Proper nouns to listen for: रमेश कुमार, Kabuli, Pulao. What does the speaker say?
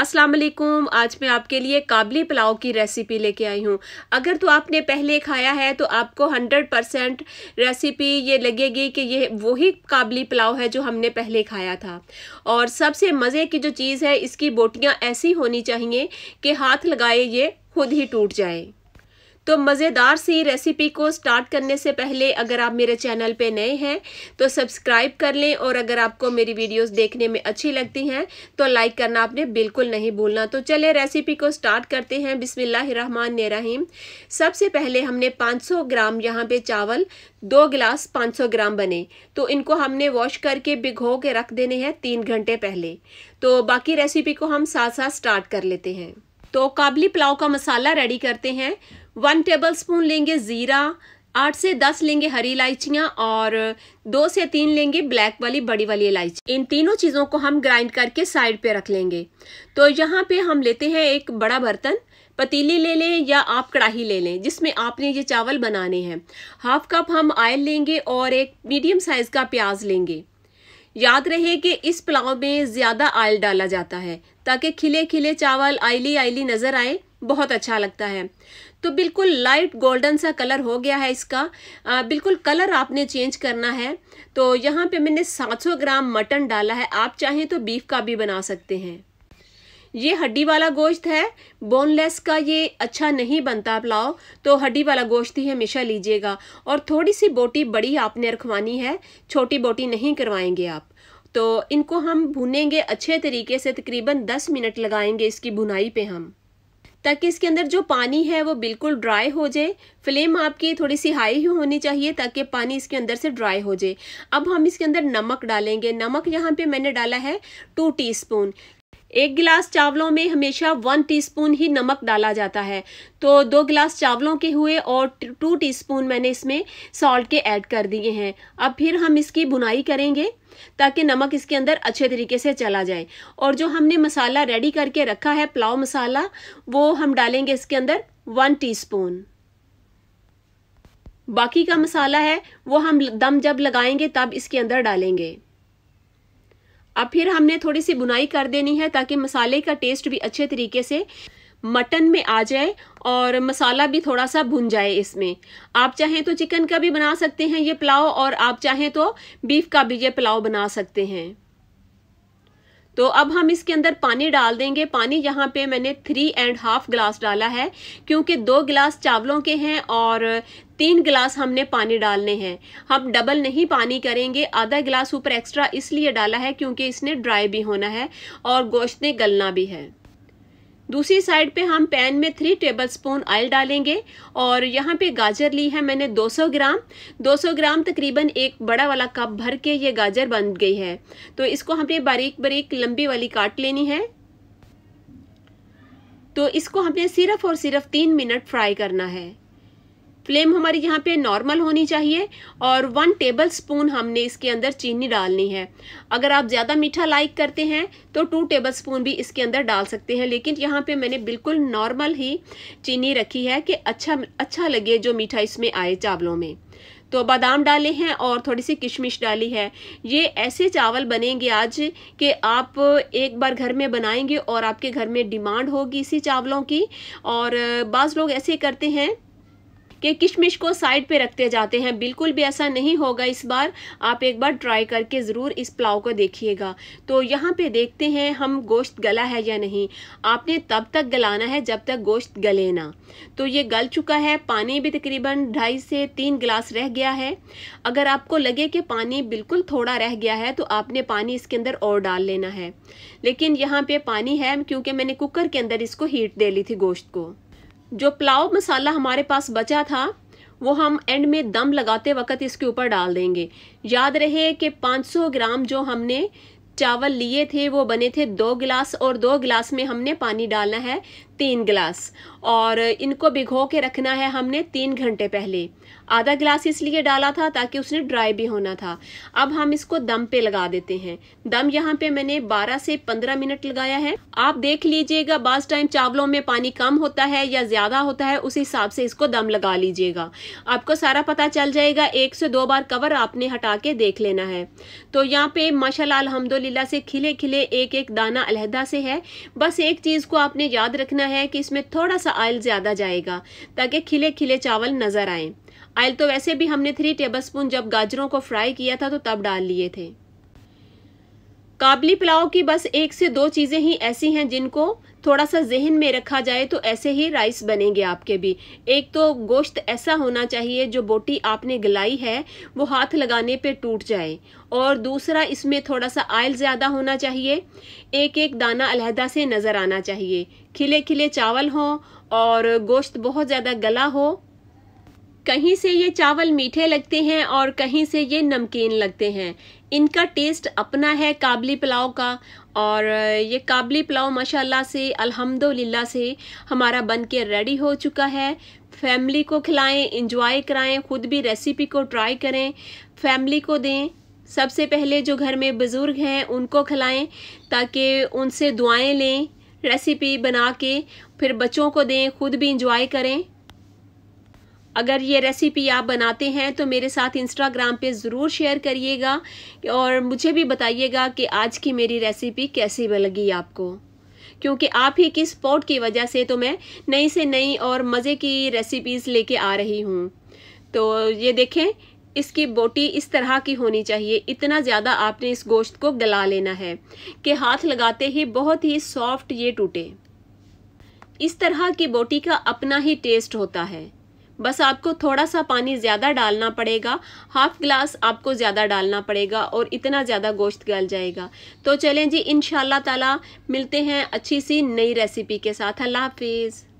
अस्सलाम वालेकुम। आज मैं आपके लिए काबुली पुलाव की रेसिपी लेके आई हूँ। अगर तो आपने पहले खाया है तो आपको 100% रेसिपी ये लगेगी कि ये वही काबुली पुलाव है जो हमने पहले खाया था। और सबसे मज़े की जो चीज़ है, इसकी बोटियाँ ऐसी होनी चाहिए कि हाथ लगाए ये खुद ही टूट जाए। तो मज़ेदार सी रेसिपी को स्टार्ट करने से पहले अगर आप मेरे चैनल पे नए हैं तो सब्सक्राइब कर लें, और अगर आपको मेरी वीडियोस देखने में अच्छी लगती हैं तो लाइक करना आपने बिल्कुल नहीं भूलना। तो चलिए रेसिपी को स्टार्ट करते हैं। बिस्मिल्लाहिर्रहमानिर्रहीम। सबसे पहले हमने 500 ग्राम यहाँ पे चावल, 2 गिलास 500 ग्राम बने, तो इनको हमने वॉश करके भिगो के रख देने हैं 3 घंटे पहले। तो बाकी रेसिपी को हम साथ साथ स्टार्ट कर लेते हैं। तो काबुली पुलाव का मसाला रेडी करते हैं। 1 टेबलस्पून लेंगे ज़ीरा, 8 से 10 लेंगे हरी इलायचियाँ, और 2 से 3 लेंगे ब्लैक वाली बड़ी वाली इलायची। इन तीनों चीज़ों को हम ग्राइंड करके साइड पे रख लेंगे। तो यहाँ पे हम लेते हैं एक बड़ा बर्तन, पतीली ले लें या आप कढ़ाई ले लें जिसमें आपने ये चावल बनाने हैं। 1/2 कप हम ऑयल लेंगे और एक मीडियम साइज़ का प्याज लेंगे। याद रहे कि इस पुलाव में ज़्यादा ऑयल डाला जाता है ताकि खिले खिले चावल आयली आयली नज़र आए, बहुत अच्छा लगता है। तो बिल्कुल लाइट गोल्डन सा कलर हो गया है इसका, बिल्कुल कलर आपने चेंज करना है। तो यहाँ पे मैंने 700 ग्राम मटन डाला है, आप चाहें तो बीफ का भी बना सकते हैं। ये हड्डी वाला गोश्त है, बोनलेस का ये अच्छा नहीं बनता पुलाव, तो हड्डी वाला गोश्त ही हमेशा लीजिएगा। और थोड़ी सी बोटी बड़ी आपने रखवानी है, छोटी बोटी नहीं करवाएंगे आप। तो इनको हम भुनेंगे अच्छे तरीके से, तकरीबन 10 मिनट लगाएंगे इसकी भुनाई पे हम, ताकि इसके अंदर जो पानी है वो बिल्कुल ड्राई हो जाए। फ्लेम आपकी थोड़ी सी हाई ही होनी चाहिए ताकि पानी इसके अंदर से ड्राई हो जाए। अब हम इसके अंदर नमक डालेंगे। नमक यहाँ पे मैंने डाला है 2 टीस्पून। 1 गिलास चावलों में हमेशा 1 टीस्पून ही नमक डाला जाता है। तो 2 गिलास चावलों के हुए, और 2 टीस्पून मैंने इसमें सॉल्ट के ऐड कर दिए हैं। अब फिर हम इसकी भुनाई करेंगे ताकि नमक इसके अंदर अच्छे तरीके से चला जाए। और जो हमने मसाला रेडी करके रखा है पुलाव मसाला, वो हम डालेंगे इसके अंदर 1 टीस्पून। बाकी का मसाला है वो हम दम जब लगाएंगे तब इसके अंदर डालेंगे। अब फिर हमने थोड़ी सी भुनाई कर देनी है ताकि मसाले का टेस्ट भी अच्छे तरीके से मटन में आ जाए और मसाला भी थोड़ा सा भुन जाए इसमें। आप चाहें तो चिकन का भी बना सकते हैं ये पुलाव, और आप चाहें तो बीफ का भी ये पुलाव बना सकते हैं। तो अब हम इसके अंदर पानी डाल देंगे। पानी यहाँ पे मैंने 3.5 गिलास डाला है, क्योंकि 2 गिलास चावलों के हैं और 3 गिलास हमने पानी डालने हैं। हम डबल नहीं पानी करेंगे, आधा गिलास ऊपर एक्स्ट्रा इसलिए डाला है क्योंकि इसने ड्राई भी होना है और गोश्त ने गलना भी है। दूसरी साइड पे हम पैन में 3 टेबलस्पून ऑयल डालेंगे, और यहाँ पे गाजर ली है मैंने 200 ग्राम, तकरीबन एक बड़ा वाला कप भर के ये गाजर बन गई है। तो इसको हमने बारीक बारीक लंबी वाली काट लेनी है। तो इसको हमने सिर्फ और सिर्फ 3 मिनट फ्राई करना है। फ्लेम हमारी यहाँ पे नॉर्मल होनी चाहिए, और 1 टेबलस्पून हमने इसके अंदर चीनी डालनी है। अगर आप ज़्यादा मीठा लाइक करते हैं तो 2 टेबलस्पून भी इसके अंदर डाल सकते हैं, लेकिन यहाँ पे मैंने बिल्कुल नॉर्मल ही चीनी रखी है कि अच्छा लगे जो मीठा इसमें आए चावलों में। तो बादाम डाले हैं और थोड़ी सी किशमिश डाली है। ये ऐसे चावल बनेंगे आज कि आप एक बार घर में बनाएंगे और आपके घर में डिमांड होगी इसी चावलों की। और बाज़ लोग ऐसे करते हैं कि किशमिश को साइड पे रखते जाते हैं, बिल्कुल भी ऐसा नहीं होगा इस बार। आप एक बार ट्राई करके ज़रूर इस पुलाव को देखिएगा। तो यहाँ पे देखते हैं हम गोश्त गला है या नहीं। आपने तब तक गलाना है जब तक गोश्त गले ना। तो ये गल चुका है, पानी भी तकरीबन 2.5 से 3 गिलास रह गया है। अगर आपको लगे कि पानी बिल्कुल थोड़ा रह गया है तो आपने पानी इसके अंदर और डाल लेना है, लेकिन यहाँ पे पानी है क्योंकि मैंने कुकर के अंदर इसको हीट दे ली थी गोश्त को। जो पुलाव मसाला हमारे पास बचा था वो हम एंड में दम लगाते वक्त इसके ऊपर डाल देंगे। याद रहे कि 500 ग्राम जो हमने चावल लिए थे वो बने थे 2 गिलास, और 2 गिलास में हमने पानी डालना है तीन गिलास। और इनको भिगो के रखना है हमने 3 घंटे पहले। आधा गिलास इसलिए डाला था ताकि उसने ड्राई भी होना था। अब हम इसको दम पे लगा देते हैं। दम यहाँ पे मैंने 12 से 15 मिनट लगाया है। आप देख लीजिएगा, बास टाइम चावलों में पानी कम होता है या ज्यादा होता है, उस हिसाब से इसको दम लगा लीजिएगा, आपको सारा पता चल जाएगा। 1 से 2 बार कवर आपने हटा के देख लेना है। तो यहाँ पे माशाल्लाह अल्हम्दुलिल्लाह से खिले खिले एक एक दाना अलहदा से है। बस एक चीज को आपने याद रखना है कि इसमें थोड़ा सा ऑयल ज्यादा जाएगा ताकि खिले खिले चावल नजर आए। ऑयल तो वैसे भी हमने 3 टेबलस्पून जब गाजरों को फ्राई किया था तो तब डाल लिए थे। काबुली पुलाव की बस 1 से 2 चीजें ही ऐसी हैं जिनको थोड़ा सा जहन में रखा जाए तो ऐसे ही राइस बनेंगे आपके भी। एक तो गोश्त ऐसा होना चाहिए जो बोटी आपने गलाई है वो हाथ लगाने पे टूट जाए, और दूसरा इसमें थोड़ा सा ऑयल ज़्यादा होना चाहिए। एक एक दाना अलहदा से नज़र आना चाहिए, खिले खिले चावल हों और गोश्त बहुत ज़्यादा गला हो। कहीं से ये चावल मीठे लगते हैं और कहीं से ये नमकीन लगते हैं, इनका टेस्ट अपना है काबुली पुलाव का। और ये काबुली पुलाव माशाल्लाह से अल्हम्दुलिल्लाह से हमारा बन के रेडी हो चुका है। फैमिली को खिलाएं, इंजॉय कराएं, खुद भी रेसिपी को ट्राई करें, फैमिली को दें। सबसे पहले जो घर में बुज़ुर्ग हैं उनको खिलाएं ताकि उनसे दुआएं लें, रेसिपी बना के फिर बच्चों को दें, खुद भी इंजॉय करें। अगर ये रेसिपी आप बनाते हैं तो मेरे साथ इंस्टाग्राम पे ज़रूर शेयर करिएगा और मुझे भी बताइएगा कि आज की मेरी रेसिपी कैसी लगी आपको, क्योंकि आप ही की सपोर्ट की वजह से तो मैं नई से नई और मज़े की रेसिपीज़ लेके आ रही हूँ। तो ये देखें, इसकी बोटी इस तरह की होनी चाहिए। इतना ज़्यादा आपने इस गोश्त को गला लेना है कि हाथ लगाते ही बहुत ही सॉफ्ट ये टूटे। इस तरह की बोटी का अपना ही टेस्ट होता है। बस आपको थोड़ा सा पानी ज़्यादा डालना पड़ेगा, हाफ गिलास आपको ज़्यादा डालना पड़ेगा और इतना ज़्यादा गोश्त गल जाएगा। तो चलें जी, इंशाल्लाह ताला मिलते हैं अच्छी सी नई रेसिपी के साथ। अल्लाह हाफिज़।